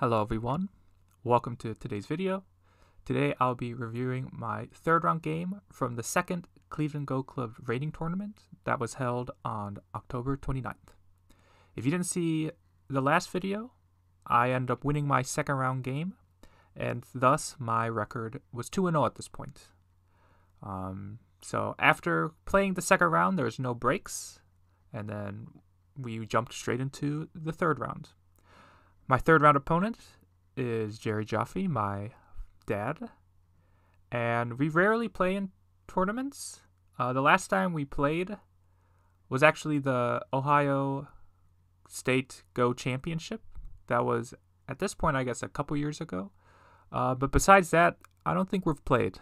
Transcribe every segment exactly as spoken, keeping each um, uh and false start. Hello everyone, welcome to today's video. Today I'll be reviewing my third round game from the second Cleveland Go Club rating tournament that was held on October twenty-ninth. If you didn't see the last video, I ended up winning my second round game and thus my record was two and oh at this point. Um, so after playing the second round there was no breaks and then we jumped straight into the third round. My third round opponent is Jerry Jaffe, my dad, and we rarely play in tournaments. Uh, the last time we played was actually the Ohio State Go Championship. That was, at this point, I guess a couple years ago. Uh, but besides that, I don't think we've played.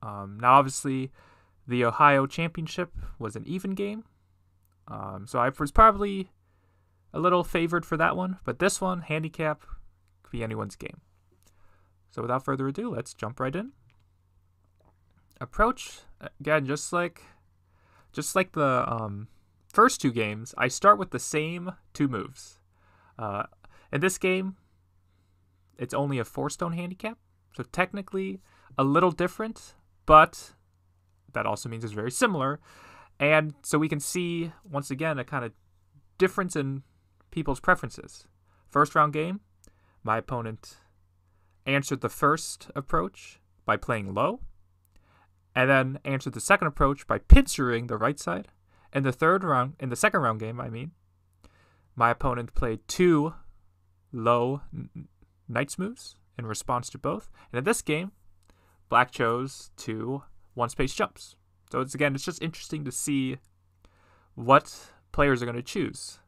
Um, now, obviously, the Ohio Championship was an even game, um, so I was probably a little favored for that one, but this one, handicap, could be anyone's game. So without further ado, let's jump right in. Approach, again, just like just like the um, first two games, I start with the same two moves. Uh, in this game, it's only a four-stone handicap, so technically a little different, but that also means it's very similar. And so we can see, once again, a kind of difference in people's preferences. First round game, my opponent answered the first approach by playing low, and then answered the second approach by pincering the right side. In the third round, in the second round game, I mean, my opponent played two low knights moves in response to both. And in this game, black chose two one space jumps. So it's again, it's just interesting to see what players are going to choose.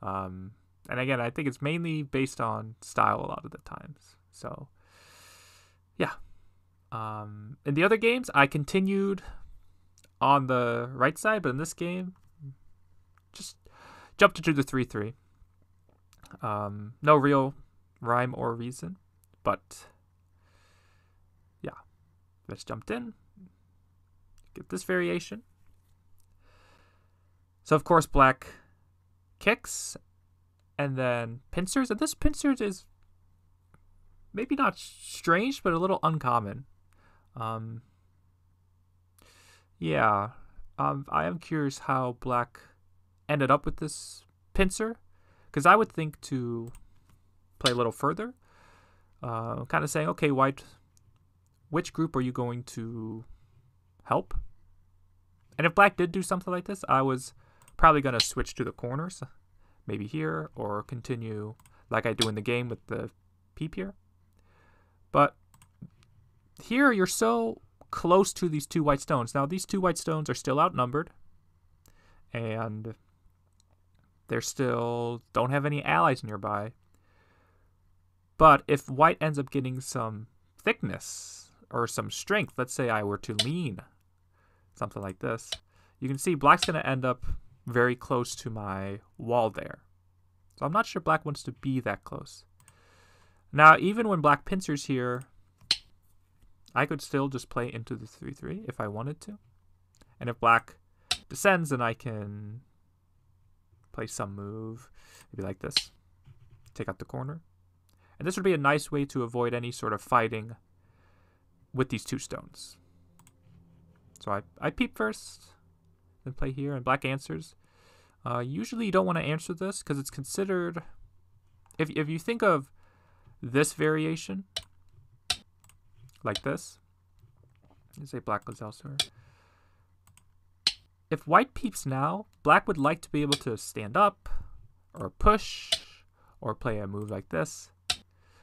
Um, and again, I think it's mainly based on style a lot of the times. So, yeah. Um, in the other games, I continued on the right side, but in this game, just jumped into the three three. Um, no real rhyme or reason, but yeah. Let's jump in. Get this variation. So, of course, black kicks, and then pincers. And this pincers is maybe not strange, but a little uncommon. Um, yeah, um, I am curious how black ended up with this pincer, because I would think to play a little further. Uh, kind of saying, okay, white, which group are you going to help? And if black did do something like this, I was probably going to switch to the corners, maybe here, or continue like I do in the game with the peep here. But here you're so close to these two white stones. Now these two white stones are still outnumbered, and they're still don't have any allies nearby. But if white ends up getting some thickness or some strength, let's say I were to lean, something like this, you can see black's going to end up very close to my wall there. So I'm not sure black wants to be that close. Now, even when black pincers here, I could still just play into the three three if I wanted to. And if black descends, then I can play some move, maybe like this. Take out the corner. And this would be a nice way to avoid any sort of fighting with these two stones. So I, I peep first, then play here, and black answers. Uh, usually you don't want to answer this because it's considered, if, if you think of this variation, like this, let's say black goes elsewhere. If white peeps now, black would like to be able to stand up, or push, or play a move like this.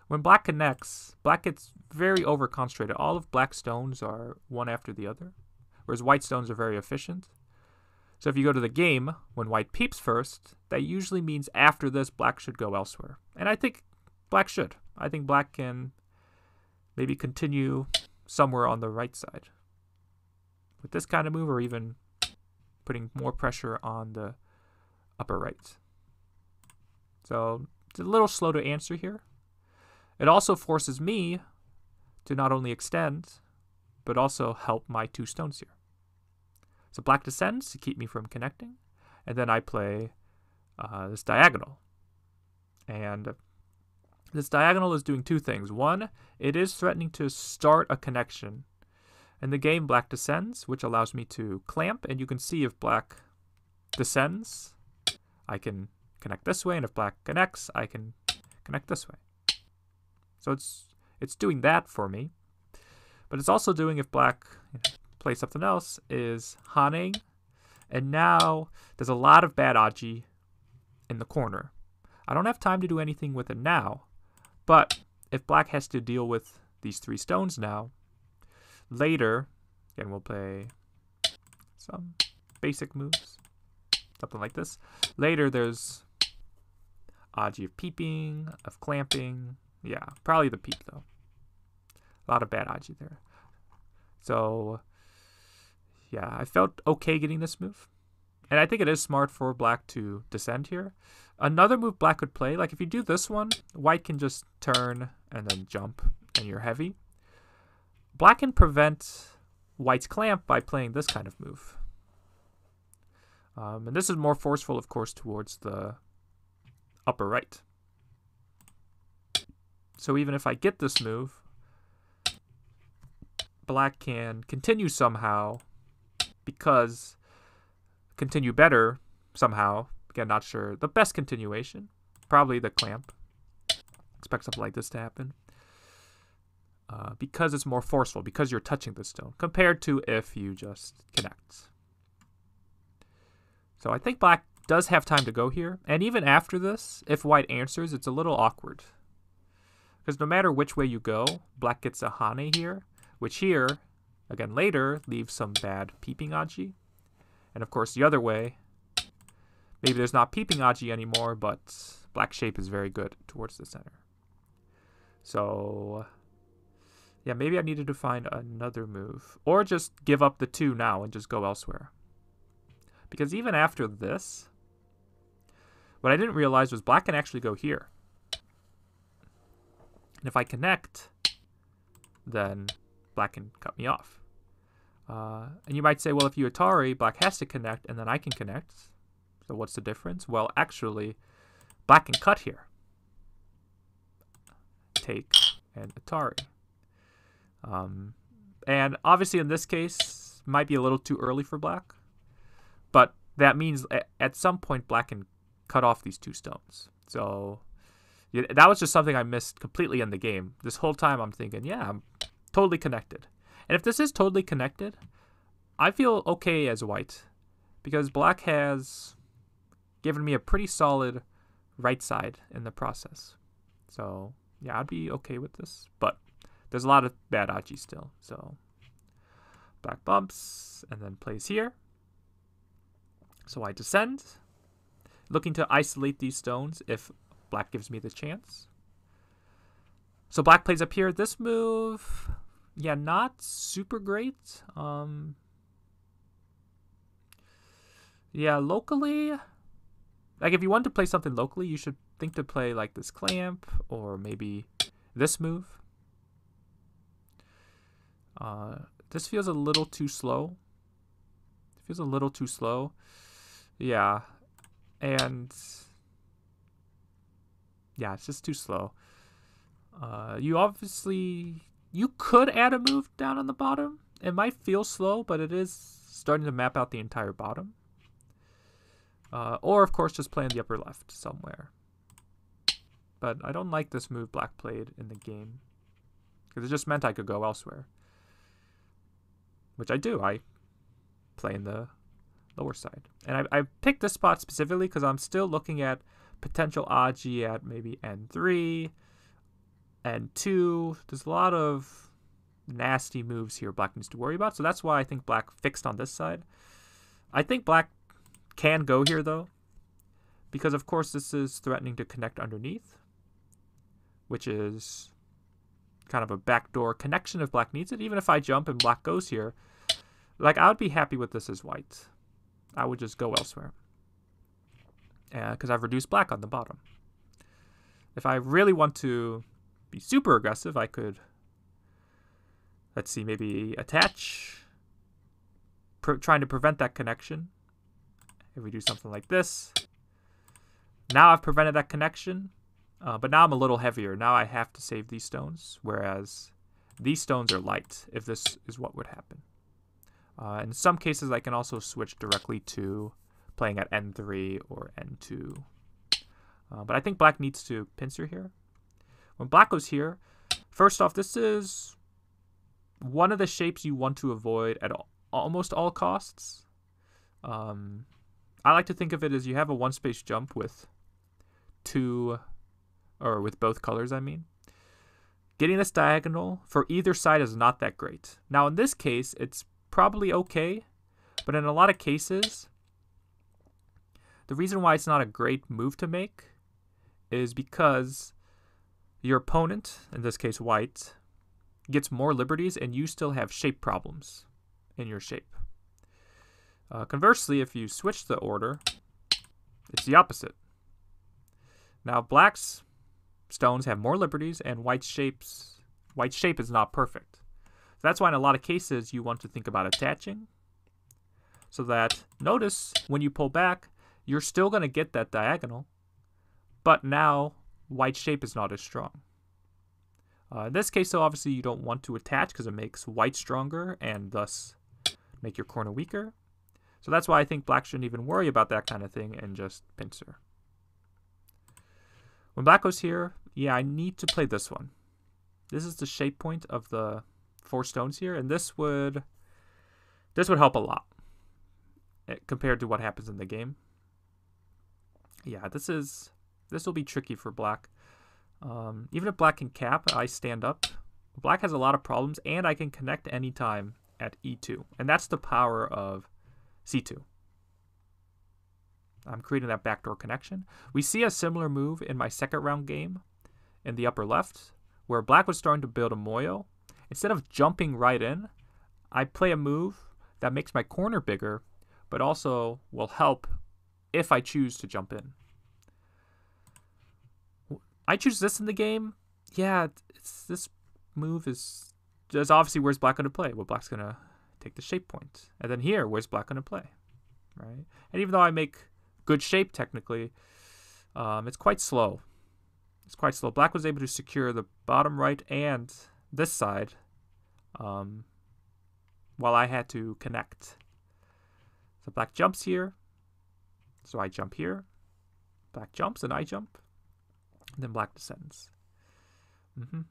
When black connects, black gets very overconcentrated. All of black's stones are one after the other, whereas white stones are very efficient. So if you go to the game, when white peeps first, that usually means after this, black should go elsewhere. And I think black should. I think black can maybe continue somewhere on the right side with this kind of move, or even putting more pressure on the upper right. So it's a little slow to answer here. It also forces me to not only extend, but also help my two stones here. So black descends to keep me from connecting, and then I play uh, this diagonal. And This diagonal is doing two things. One, it is threatening to start a connection. In the game, black descends, which allows me to clamp, and you can see if black descends, I can connect this way, and if black connects, I can connect this way. So it's it's doing that for me. But it's also doing, if black plays something else, is hanning. And now there's a lot of bad aji in the corner. I don't have time to do anything with it now, but if black has to deal with these three stones now, later, again, we'll play some basic moves, something like this. Later, there's aji of peeping, of clamping. Yeah, probably the peep, though. A lot of bad aji there. So, yeah, I felt okay getting this move. And I think it is smart for black to descend here. Another move black could play, like if you do this one, white can just turn and then jump, and you're heavy. Black can prevent white's clamp by playing this kind of move. Um, and this is more forceful, of course, towards the upper right. So even if I get this move, black can continue somehow because... continue better somehow. Again, not sure. The best continuation, probably the clamp. Expect something like this to happen. Uh, because it's more forceful, because you're touching the stone, compared to if you just connect. So I think black does have time to go here. And even after this, if white answers, it's a little awkward. Because no matter which way you go, black gets a hane here, which here, again later, leaves some bad peeping aji. And of course, the other way, maybe there's not peeping aji anymore, but black shape is very good towards the center. So, yeah, maybe I needed to find another move. Or just give up the two now and just go elsewhere. Because even after this, what I didn't realize was black can actually go here. And if I connect, then black can cut me off. Uh, and you might say, well, if you Atari, black has to connect, and then I can connect. So what's the difference? Well, actually, black can cut here. Take and Atari. Um, and obviously, in this case, might be a little too early for black. But that means at, at some point, black can cut off these two stones. So yeah, that was just something I missed completely in the game. This whole time, I'm thinking, yeah, I'm totally connected. And if this is totally connected, I feel okay as white, because black has given me a pretty solid right side in the process. So, yeah, I'd be okay with this. But there's a lot of bad aji still. So, black bumps and then plays here. So I descend, looking to isolate these stones if black gives me the chance. So black plays up here. This move... yeah, not super great. Um, yeah, locally, like if you want to play something locally, you should think to play like this clamp or maybe this move. Uh, this feels a little too slow. It feels a little too slow. Yeah, and yeah, it's just too slow. Uh, you obviously... you could add a move down on the bottom. It might feel slow, but it is starting to map out the entire bottom. Uh, or, of course, just play in the upper left somewhere. But I don't like this move black played in the game, because it just meant I could go elsewhere. Which I do. I play in the lower side. And I, I picked this spot specifically because I'm still looking at potential aji at maybe N three. And two, there's a lot of nasty moves here black needs to worry about. So that's why I think black fixed on this side. I think black can go here, though, because, of course, this is threatening to connect underneath, which is kind of a backdoor connection if black needs it. Even if I jump and black goes here, like, I would be happy with this as white. I would just go elsewhere because uh, I've reduced black on the bottom. If I really want to... be super aggressive, I could, let's see, maybe attach, pre trying to prevent that connection. If we do something like this, now I've prevented that connection, Uh, but now I'm a little heavier. Now I have to save these stones, whereas these stones are light, if this is what would happen. Uh, in some cases, I can also switch directly to playing at N three or N two. Uh, but I think black needs to pincer here. When black goes here, first off, this is one of the shapes you want to avoid at all, almost all costs. Um, I like to think of it as you have a one-space jump with two, or with both colors, I mean. Getting this diagonal for either side is not that great. Now, in this case, it's probably okay, but in a lot of cases, the reason why it's not a great move to make is because your opponent, in this case white, gets more liberties and you still have shape problems in your shape. Uh, conversely, if you switch the order, it's the opposite. Now, black's stones have more liberties and white's shapes, white's shape is not perfect. So that's why in a lot of cases you want to think about attaching so that, notice, when you pull back, you're still going to get that diagonal, but now white's shape is not as strong. Uh, in this case, though, obviously you don't want to attach because it makes white stronger and thus make your corner weaker. So that's why I think black shouldn't even worry about that kind of thing and just pincer. When black goes here, yeah, I need to play this one. This is the shape point of the four stones here, and this would this would help a lot compared to what happens in the game. Yeah, this is this will be tricky for black. Um, even if black can cap, I stand up. Black has a lot of problems, and I can connect anytime at E two, and that's the power of C two. I'm creating that backdoor connection. We see a similar move in my second round game in the upper left, where black was starting to build a moyo. Instead of jumping right in, I play a move that makes my corner bigger, but also will help if I choose to jump in. I choose this in the game. Yeah, it's, this move is just obviously where's black going to play? Well, black's going to take the shape point. And then here, where's black going to play? Right? And even though I make good shape technically, um, it's quite slow. It's quite slow. Black was able to secure the bottom right and this side um, while I had to connect. So black jumps here. So I jump here. Black jumps and I jump. And then black descends. Mm-hmm.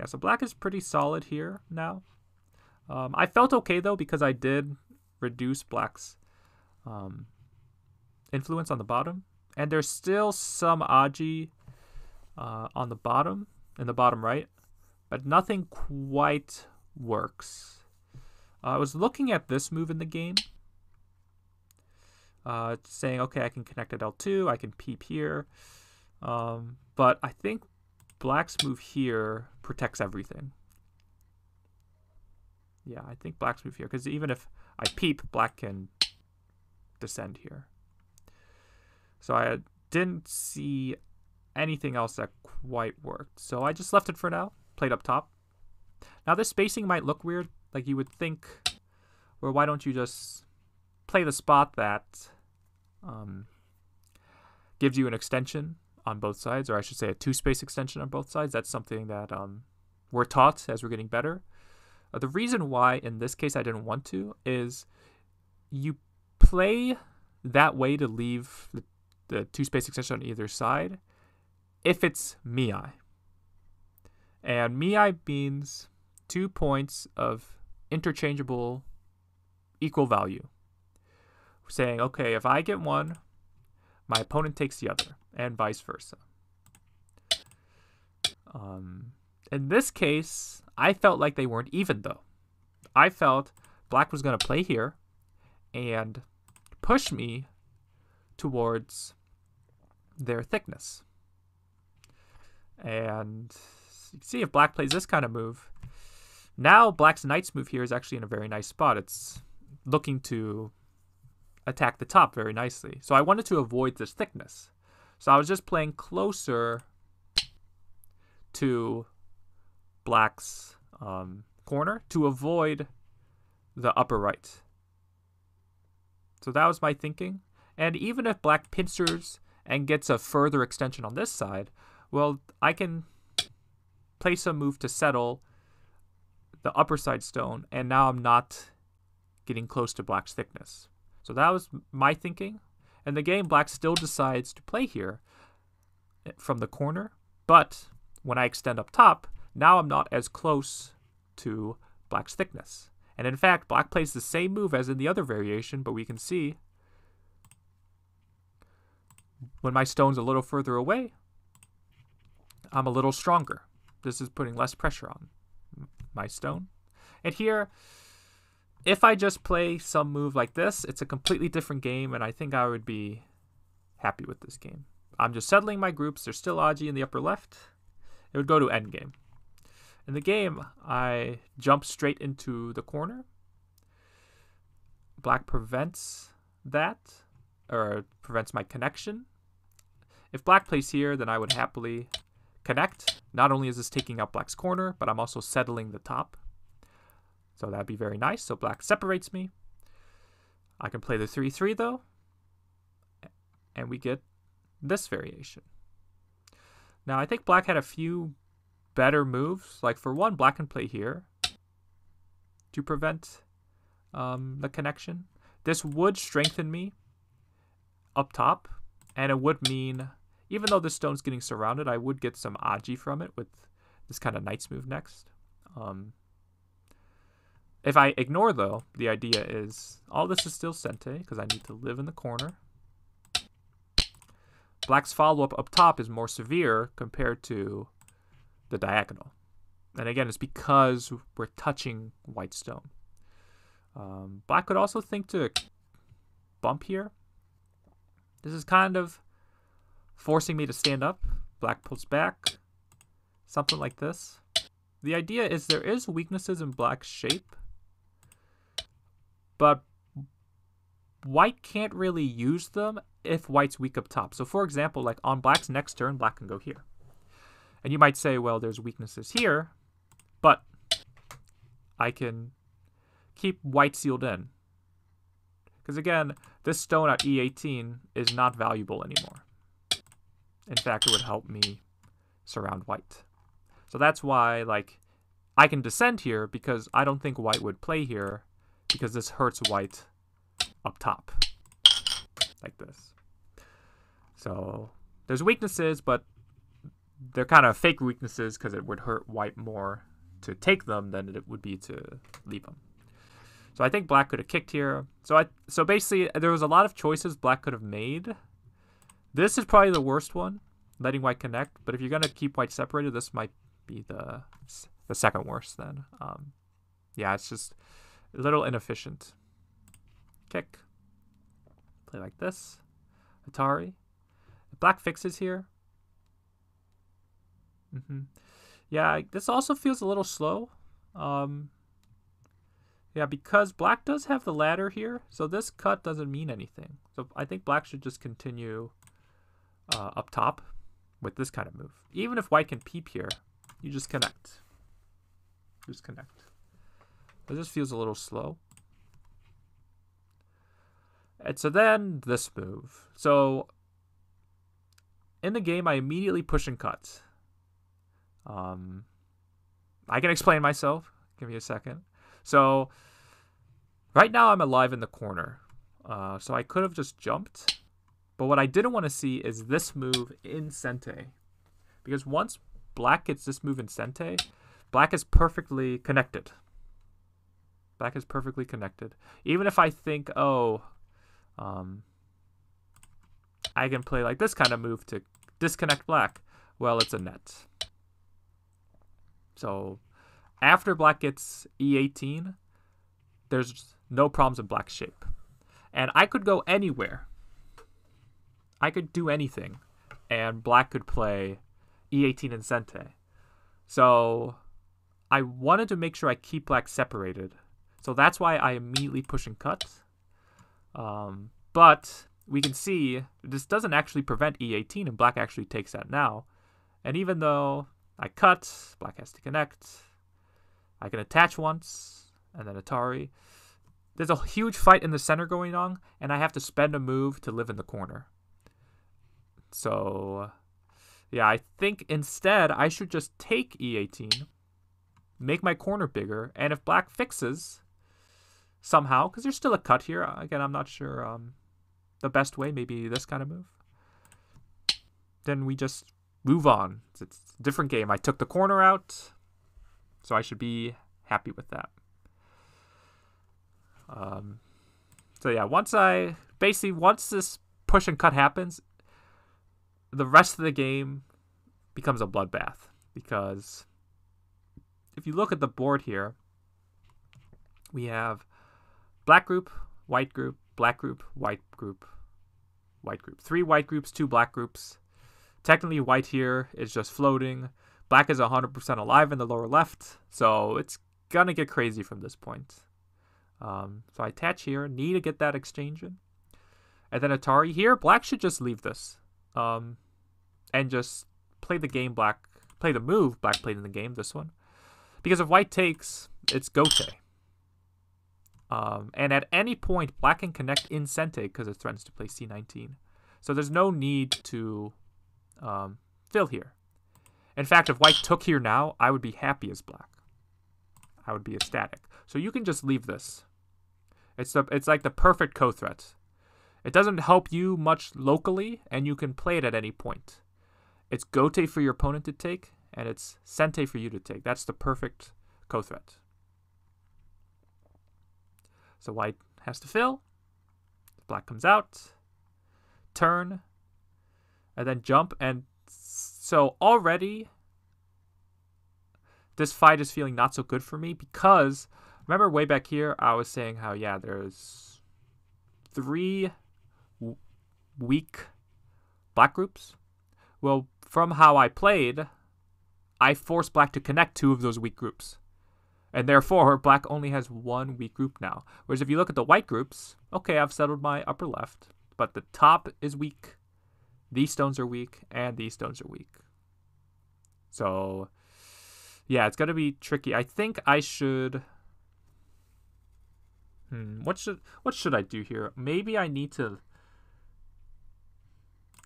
Yeah, so black is pretty solid here now. Um, I felt okay though because I did reduce black's um, influence on the bottom. And there's still some aji uh, on the bottom, in the bottom right, but nothing quite works. Uh, I was looking at this move in the game. Uh, saying, okay, I can connect at L two, I can peep here. Um, but I think black's move here protects everything. Yeah, I think black's move here, because even if I peep, black can descend here. So I didn't see anything else that quite worked. So I just left it for now, played up top. Now this spacing might look weird, like you would think, well, why don't you just play the spot that Um, gives you an extension on both sides, or I should say a two-space extension on both sides. That's something that um, we're taught as we're getting better. Uh, the reason why in this case I didn't want to is you play that way to leave the, the two-space extension on either side if it's miai. And miai means two points of interchangeable equal value. We're saying, okay, if I get one, my opponent takes the other, and vice versa. Um, in this case, I felt like they weren't even, though. I felt black was going to play here and push me towards their thickness. And you can see if black plays this kind of move, now black's knight's move here is actually in a very nice spot. It's looking to attack the top very nicely. So I wanted to avoid this thickness. So I was just playing closer to black's um, corner to avoid the upper right. So that was my thinking. And even if black pincers and gets a further extension on this side, well, I can place a move to settle the upper side stone, and now I'm not getting close to black's thickness. So that was my thinking. And the game, black still decides to play here from the corner, but when I extend up top, now I'm not as close to black's thickness. And in fact, black plays the same move as in the other variation, but we can see when my stone's a little further away, I'm a little stronger. This is putting less pressure on my stone. And here, if I just play some move like this, it's a completely different game, and I think I would be happy with this game. I'm just settling my groups. There's still Aji in the upper left. It would go to endgame. In the game, I jump straight into the corner. Black prevents that, or prevents my connection. If black plays here, then I would happily connect. Not only is this taking out black's corner, but I'm also settling the top. So that'd be very nice. So black separates me. I can play the three three though, and we get this variation. Now I think black had a few better moves. Like for one, black can play here to prevent um, the connection. This would strengthen me up top, and it would mean, even though the stone's getting surrounded, I would get some Aji from it with this kind of knight's move next. Um, if I ignore though, the idea is all this is still sente because I need to live in the corner. Black's follow-up up top is more severe compared to the diagonal. And again, it's because we're touching white stone. Um, black could also think to bump here. This is kind of forcing me to stand up. Black pulls back. Something like this. The idea is there is weaknesses in black's shape, but white can't really use them if white's weak up top. So for example, like on black's next turn, black can go here. And you might say, well, there's weaknesses here, but I can keep white sealed in. Because again, this stone at e eighteen is not valuable anymore. In fact, it would help me surround white. So that's why, like, I can descend here because I don't think white would play here because this hurts white up top. Like this. So there's weaknesses, but they're kind of fake weaknesses because it would hurt white more to take them than it would be to leave them. So I think black could have kicked here. So I so basically there was a lot of choices black could have made. This is probably the worst one, letting white connect. But if you're gonna keep white separated, this might be the the second worst. Then, um, yeah, it's just a little inefficient. Kick. Play like this. Atari. If black fixes here. Mm-hmm. Yeah, this also feels a little slow. Um, yeah, because black does have the ladder here, so this cut doesn't mean anything. So I think black should just continue uh, up top with this kind of move. Even if white can peep here, you just connect. Just connect. This just feels a little slow. And so then this move. So in the game, I immediately push and cut. Um, I can explain myself. Give me a second. So right now I'm alive in the corner. Uh, so I could have just jumped. But what I didn't want to see is this move in sente. Because once black gets this move in sente, black is perfectly connected. Black is perfectly connected. Even if I think, oh, um, I can play like this kind of move to disconnect black. Well, it's a net. So after black gets e eighteen, there's no problems in black's shape. And I could go anywhere. I could do anything. And black could play e eighteen and sente. So I wanted to make sure I keep black separated. So that's why I immediately push and cut. Um, but we can see this doesn't actually prevent e eighteen, and black actually takes that now. And even though I cut, black has to connect. I can attach once, and then Atari. There's a huge fight in the center going on, and I have to spend a move to live in the corner. So Yeah, I think instead I should just take E eighteen, make my corner bigger, and if black fixes somehow, because there's still a cut here. Again, I'm not sure um, the best way. Maybe this kind of move. Then we just move on. It's a different game. I took the corner out, so I should be happy with that. Um, so yeah, once I... Basically, once this push and cut happens, the rest of the game becomes a bloodbath. Because if you look at the board here, we have black group, white group, black group, white group, white group. Three white groups, two black groups. Technically, white here is just floating. Black is one hundred percent alive in the lower left, so it's going to get crazy from this point. Um, so I attach here, need to get that exchange in. And then Atari here, black should just leave this. Um, and just play the game black, play the move black played in the game, this one. Because if white takes, it's gote. Um, and at any point, black can connect in sente because it threatens to play c nineteen. So there's no need to... Um, fill here. In fact, if white took here now, I would be happy as black. I would be ecstatic. So you can just leave this. It's the, it's like the perfect co-threat. It doesn't help you much locally, and you can play it at any point. It's gote for your opponent to take, and it's sente for you to take. That's the perfect co-threat. So white has to fill. Black comes out. Turn. And then jump, and so already this fight is feeling not so good for me because, remember way back here, I was saying how, yeah, there's three w weak black groups. Well, from how I played, I forced black to connect two of those weak groups. And therefore, black only has one weak group now. Whereas if you look at the white groups, okay, I've settled my upper left, but the top is weak. These stones are weak, and these stones are weak. So, yeah, it's going to be tricky. I think I should... Hmm, what should what should I do here? Maybe I need to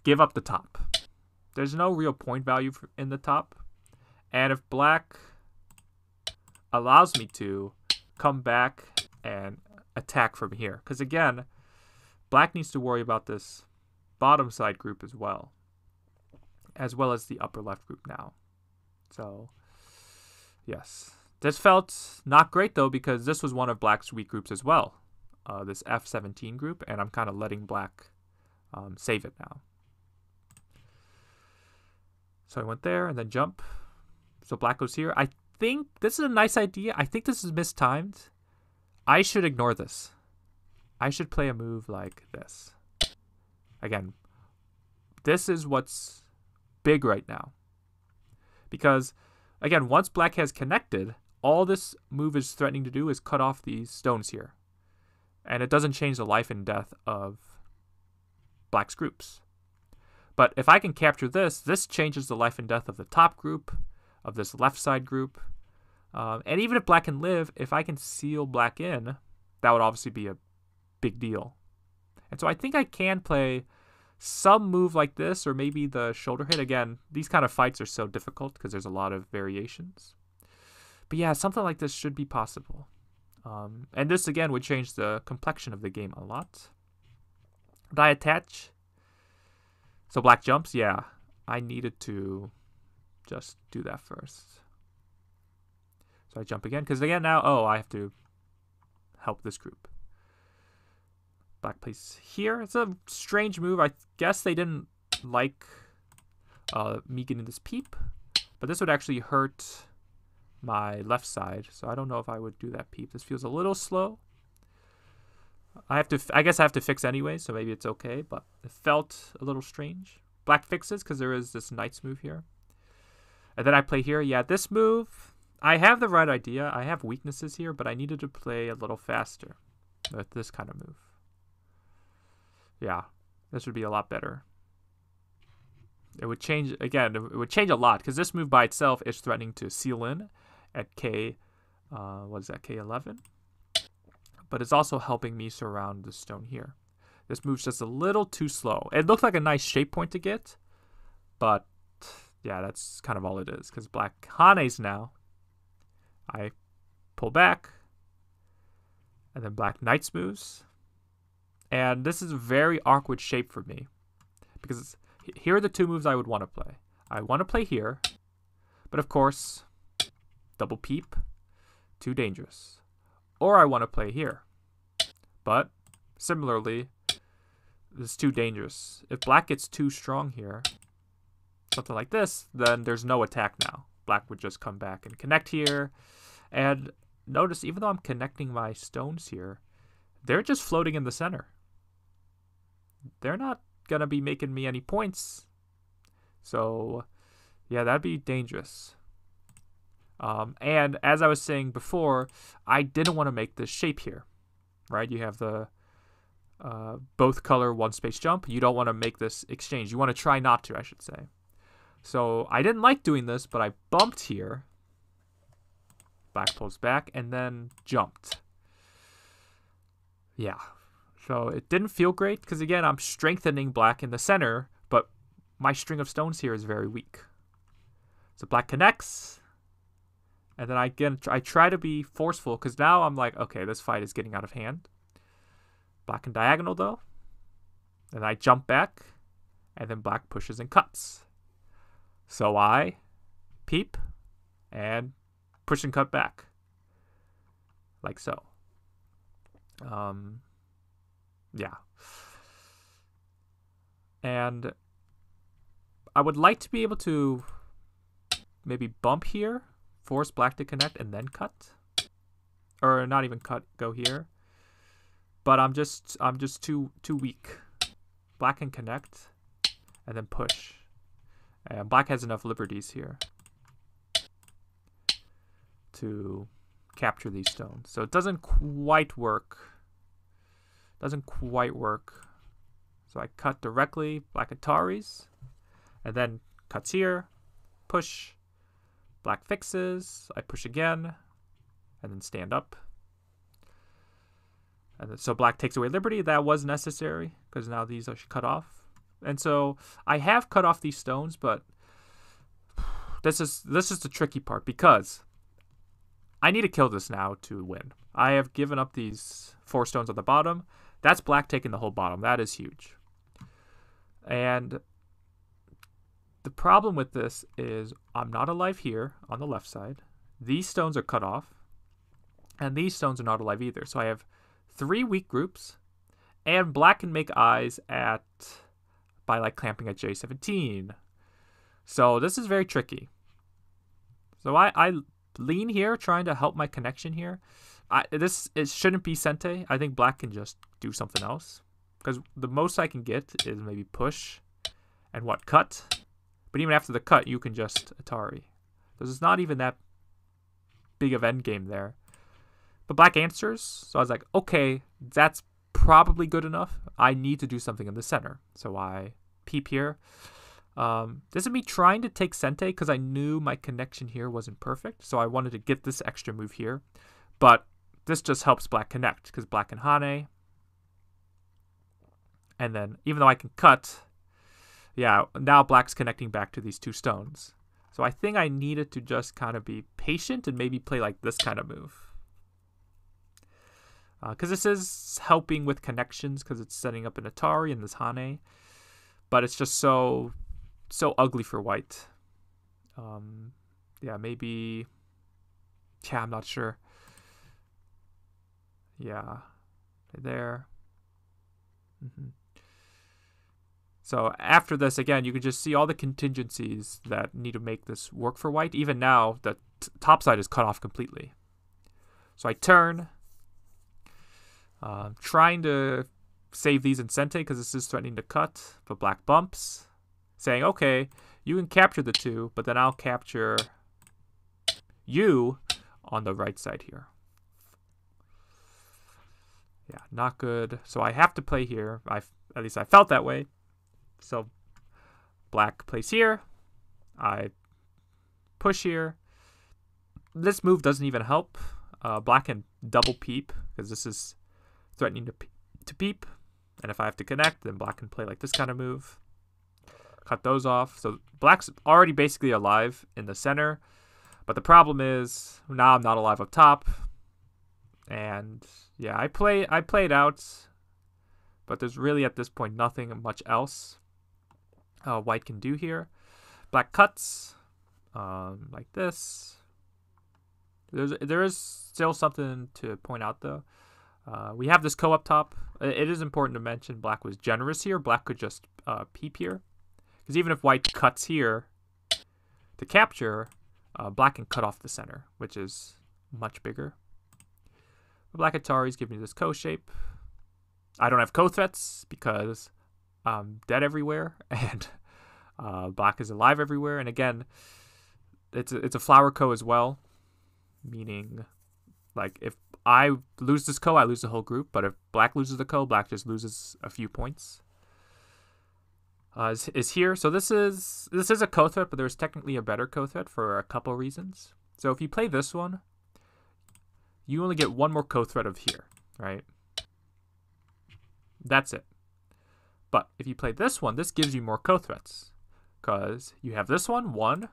give up the top. There's no real point value for, in the top. And if black allows me to, come back and attack from here. Because, again, black needs to worry about this bottom side group as well, as well as the upper left group now. So, yes. This felt not great, though, because this was one of black's weak groups as well, uh, this F seventeen group, and I'm kind of letting black um, save it now. So I went there and then jump. So black goes here. I think this is a nice idea. I think this is mistimed. I should ignore this. I should play a move like this. Again, this is what's big right now. Because, again, once black has connected, all this move is threatening to do is cut off these stones here. And it doesn't change the life and death of black's groups. But if I can capture this, this changes the life and death of the top group, of this left side group. Um, and even if black can live, if I can seal black in, that would obviously be a big deal. And so I think I can play some move like this, or maybe the shoulder hit. Again, these kind of fights are so difficult because there's a lot of variations. But yeah, something like this should be possible. Um, and this, again, would change the complexion of the game a lot. Did I attach? So black jumps? Yeah, I needed to just do that first. So I jump again, because again now, oh, I have to help this group. Black plays here. It's a strange move. I guess they didn't like uh, me getting this peep. But this would actually hurt my left side. So I don't know if I would do that peep. This feels a little slow. I have to. F I guess I have to fix anyway, so maybe it's okay. But it felt a little strange. Black fixes because there is this knight's move here. And then I play here. Yeah, this move, I have the right idea. I have weaknesses here, but I needed to play a little faster with this kind of move. Yeah, this would be a lot better. It would change, again, it would change a lot, because this move by itself is threatening to seal in at K, uh, what is that, K eleven? But it's also helping me surround the stone here. This move's just a little too slow. It looked like a nice shape point to get, but yeah, that's kind of all it is, because black Hane's now. I pull back, and then black Knight's moves. And this is a very awkward shape for me, because it's, here are the two moves I would want to play. I want to play here, but of course, double peep, too dangerous. Or I want to play here, but similarly, this is too dangerous. If black gets too strong here, something like this, then there's no attack now. Black would just come back and connect here. And notice, even though I'm connecting my stones here, they're just floating in the center. They're not going to be making me any points. So, yeah, that'd be dangerous. Um, and as I was saying before, I didn't want to make this shape here, right? You have the uh, both color one space jump. You don't want to make this exchange. You want to try not to, I should say. So I didn't like doing this, but I bumped here. Black pulls back and then jumped. Yeah, so it didn't feel great because, again, I'm strengthening black in the center, but my string of stones here is very weak. So black connects, and then I, again, I try to be forceful because now I'm like, okay, this fight is getting out of hand. Black can diagonal, though, and I jump back, and then black pushes and cuts. So I peep and push and cut back, like so. Um, yeah. And I would like to be able to maybe bump here, force black to connect, and then cut. Or not even cut, go here. But I'm just I'm just too too weak. Black can connect and then push. And black has enough liberties here to capture these stones. So it doesn't quite work. Doesn't quite work. So I cut directly, black Ataris, and then cuts here, push, black fixes, I push again, and then stand up. And then, so black takes away liberty. That was necessary because now these are cut off. And so I have cut off these stones, but this is this is the tricky part because I need to kill this now to win. I have given up these four stones on the bottom. That's black taking the whole bottom. That is huge. And the problem with this is I'm not alive here on the left side. These stones are cut off. And these stones are not alive either. So I have three weak groups. And black can make eyes at by like clamping at J seventeen. So this is very tricky. So I... I lean here, trying to help my connection here. I, this it shouldn't be sente. I think black can just do something else because the most I can get is maybe push and what cut. But even after the cut, you can just Atari. So it's not even that big of end game there. But black answers, so I was like, okay, that's probably good enough. I need to do something in the center, so I peep here. Um, this is me trying to take sente because I knew my connection here wasn't perfect, so I wanted to get this extra move here. But this just helps black connect because black and Hane. And then even though I can cut, yeah, now black's connecting back to these two stones. So I think I needed to just kind of be patient and maybe play like this kind of move. Because uh, this is helping with connections because it's setting up an Atari and this Hane. But it's just so... so ugly for white. Um, yeah, maybe... Yeah, I'm not sure. Yeah. There. Mm-hmm. So after this, again, you can just see all the contingencies that need to make this work for white. Even now, the t top side is cut off completely. So I turn. Uh, trying to save these in sente because this is threatening to cut. But black bumps. Saying, okay, you can capture the two, but then I'll capture you on the right side here. Yeah, not good. So I have to play here. I at least I felt that way. So black plays here. I push here. This move doesn't even help. Uh, black can double peep because this is threatening to, pe to peep. And if I have to connect, then black can play like this kind of move. Cut those off. So black's already basically alive in the center. But the problem is, now I'm not alive up top. And yeah, I play I played out. But there's really at this point nothing much else uh, white can do here. Black cuts um, like this. There's, there is still something to point out, though. Uh, we have this co up top. It is important to mention black was generous here. Black could just uh, peep here. Because even if white cuts here to capture, uh, black can cut off the center, which is much bigger. Black Atari's giving me this co shape. I don't have co threats because I'm dead everywhere, and uh, black is alive everywhere. And again, it's a, it's a flower co as well. Meaning, like, if I lose this co, I lose the whole group. But if black loses the co, black just loses a few points. Uh, is, is here. So this is this is a co threat, but there's technically a better co threat for a couple reasons. So if you play this one, you only get one more co threat of here, right? That's it. But if you play this one, this gives you more co threats because you have this one, one,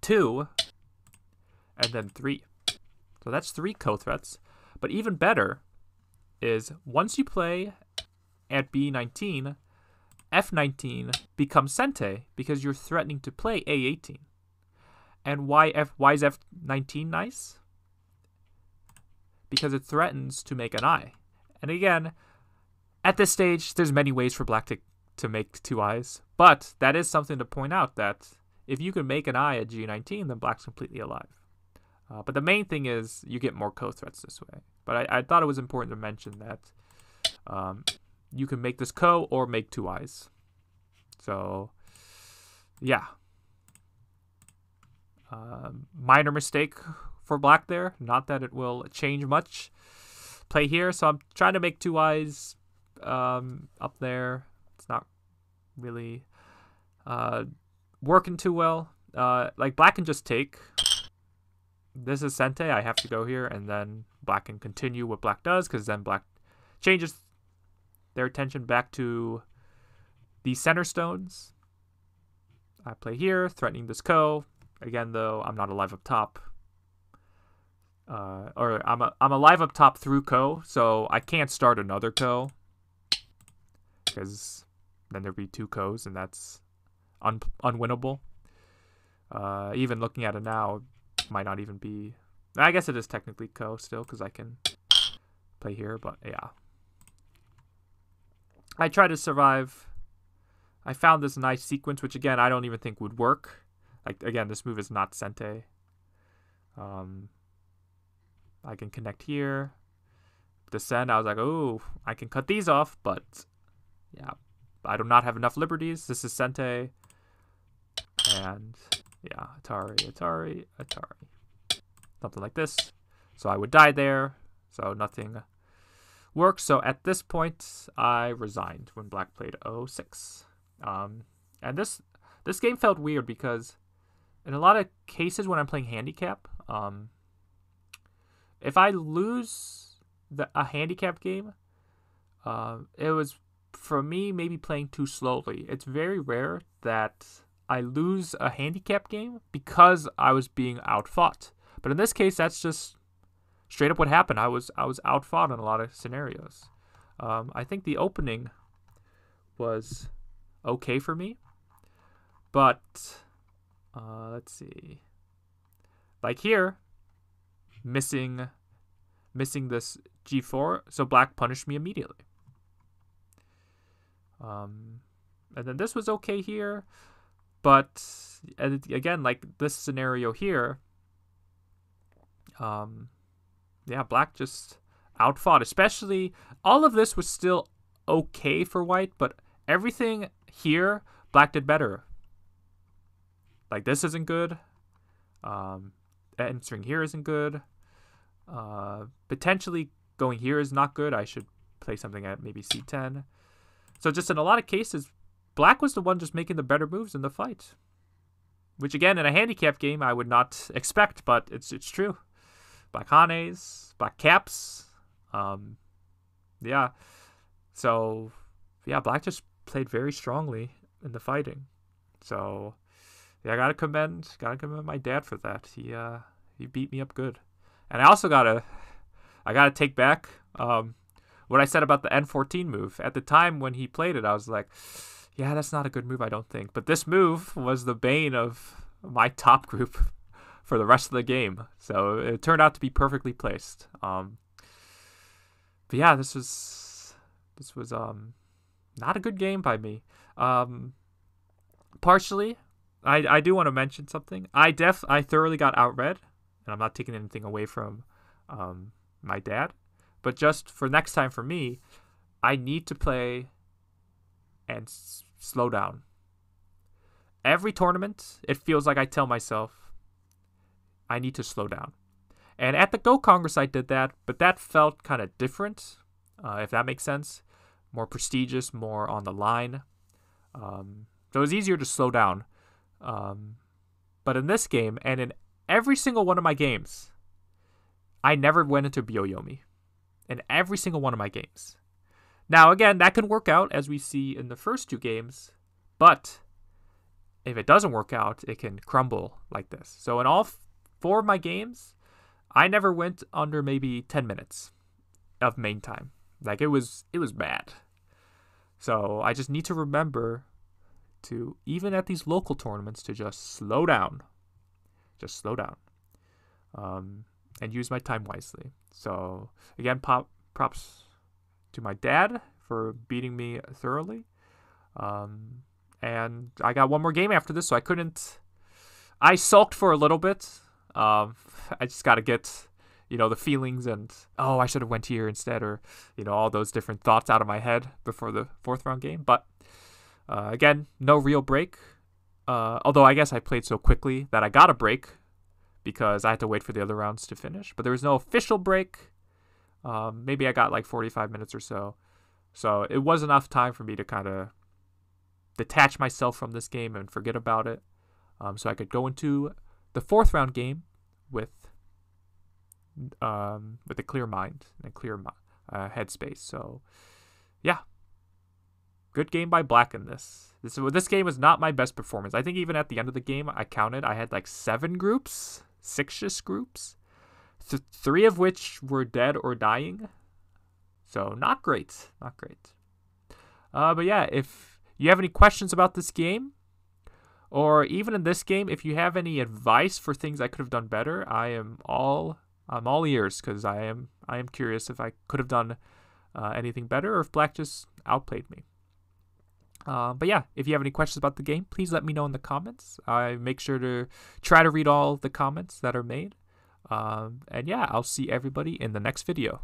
two. And then three. So that's three co-threats. But even better is once you play at B nineteen, F nineteen becomes sente because you're threatening to play A eighteen. And why, F, why is F nineteen nice? Because it threatens to make an eye. And again, at this stage, there's many ways for black to, to make two eyes. But that is something to point out, that if you can make an eye at G nineteen, then black's completely alive. Uh, but the main thing is you get more co-threats this way. But I, I thought it was important to mention that um, you can make this co or make two eyes. So, yeah. Um, minor mistake for black there. Not that it will change much. Play here. So I'm trying to make two eyes um, up there. It's not really uh, working too well. Uh, like black can just take... This is sente. I have to go here, and then black can continue what black does, because then black changes their attention back to the center stones. I play here, threatening this co. Again, though, I'm not alive up top. Uh, or I'm, a, I'm alive up top through co, so I can't start another co, because then there'd be two co's, and that's un unwinnable. Uh, even looking at it now... might not even be... I guess it is technically co still, because I can play here, but yeah. I try to survive. I found this nice sequence, which again, I don't even think would work. Like, again, this move is not sente. Um, I can connect here. Descend, I was like, oh, I can cut these off, but yeah, I do not have enough liberties. This is sente. And... yeah, Atari, Atari, Atari. Something like this. So I would die there. So nothing works. So at this point, I resigned when black played oh six. Um, and this this game felt weird because in a lot of cases when I'm playing handicap, um, if I lose the, a handicap game, uh, it was, for me, maybe playing too slowly. It's very rare that... I lose a handicap game because I was being outfought. But in this case, that's just straight up what happened. I was I was outfought in a lot of scenarios. Um, I think the opening was okay for me. But uh, let's see. Like here, missing missing this G four, so black punished me immediately. Um, and then this was okay here. But, again, like this scenario here, um, yeah, black just outfought. Especially, all of this was still okay for white, but everything here, black did better. Like, this isn't good. Um, entering here isn't good. Uh, potentially going here is not good. I should play something at maybe C ten. So just in a lot of cases, black was the one just making the better moves in the fight. Which, again, in a handicap game, I would not expect, but it's it's true. Black hanes, black caps. Um, yeah. So, yeah, black just played very strongly in the fighting. So yeah, I gotta commend gotta commend my dad for that. He uh he beat me up good. And I also gotta I gotta take back um what I said about the N fourteen move. At the time when he played it, I was like, yeah, that's not a good move, I don't think. But this move was the bane of my top group for the rest of the game. So it turned out to be perfectly placed. Um, but yeah, this was this was um not a good game by me. Um, partially, I I do want to mention something. I def I thoroughly got outread, and I'm not taking anything away from um my dad. But just for next time for me, I need to play and s- slow down. Every tournament, it feels like I tell myself, I need to slow down. And at the Go Congress, I did that, but that felt kind of different, uh, if that makes sense. More prestigious, more on the line. Um, so it was easier to slow down. Um, but in this game, and in every single one of my games, I never went into Byo-Yomi. In every single one of my games. Now, again, that can work out, as we see in the first two games, but if it doesn't work out, it can crumble like this. So in all f- four of my games, I never went under maybe ten minutes of main time. Like, it was it was bad. So I just need to remember to, even at these local tournaments, to just slow down. Just slow down. Um, and use my time wisely. So, again, pop, props to my dad for beating me thoroughly. Um... And I got one more game after this, so I couldn't... I sulked for a little bit. Um, I just got to get, you know, the feelings and, oh, I should have went here instead, or, you know, all those different thoughts out of my head before the fourth round game. But, uh, again, no real break. Uh, although I guess I played so quickly that I got a break because I had to wait for the other rounds to finish. But there was no official break. Um, maybe I got like forty-five minutes or so. So it was enough time for me to kind of detach myself from this game and forget about it, um, so I could go into the fourth round game with um, with a clear mind and a clear uh, headspace. So, yeah, good game by Black in this. This this game was not my best performance. I think even at the end of the game, I counted, I had like seven groups, six-ish groups, th- three of which were dead or dying. So not great, not great. Uh, but yeah, if you have any questions about this game, or even in this game, if you have any advice for things I could have done better, I am all I'm all ears, because I am I am curious if I could have done uh, anything better, or if Black just outplayed me. Uh, but yeah, if you have any questions about the game, please let me know in the comments. I make sure to try to read all the comments that are made. Um, and yeah, I'll see everybody in the next video.